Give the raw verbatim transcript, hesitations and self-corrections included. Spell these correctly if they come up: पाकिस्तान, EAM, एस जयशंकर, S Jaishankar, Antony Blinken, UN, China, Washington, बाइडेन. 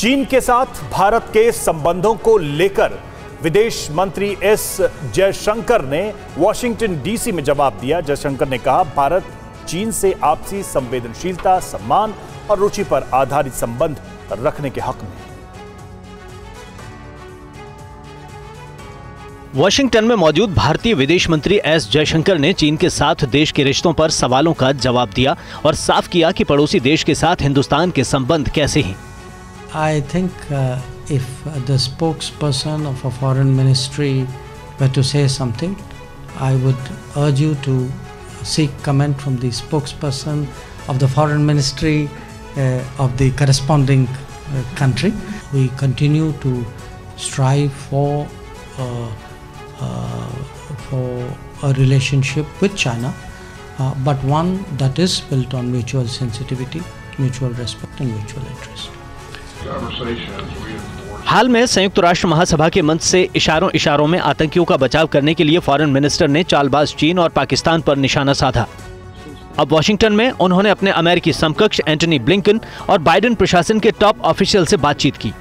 चीन के साथ भारत के संबंधों को लेकर विदेश मंत्री एस जयशंकर ने वॉशिंगटन डीसी में जवाब दिया। जयशंकर ने कहा, भारत चीन से आपसी संवेदनशीलता, सम्मान और रुचि पर आधारित संबंध रखने के हक में। वॉशिंगटन में मौजूद भारतीय विदेश मंत्री एस जयशंकर ने चीन के साथ देश के रिश्तों पर सवालों का जवाब दिया और साफ किया कि पड़ोसी देश के साथ हिंदुस्तान के संबंध कैसे हैं। I think if the spokesperson of a foreign ministry were to say something, I would urge you to seek comment from the spokesperson of the foreign ministry of the corresponding country. We continue to strive for a relationship with China, but one that is built on mutual sensitivity, mutual respect and mutual interest. हाल में संयुक्त राष्ट्र महासभा के मंच से इशारों इशारों में आतंकियों का बचाव करने के लिए फॉरेन मिनिस्टर ने चालबाज चीन और पाकिस्तान पर निशाना साधा। अब वॉशिंगटन में उन्होंने अपने अमेरिकी समकक्ष एंटनी ब्लिंकन और बाइडेन प्रशासन के टॉप ऑफिशियल से बातचीत की।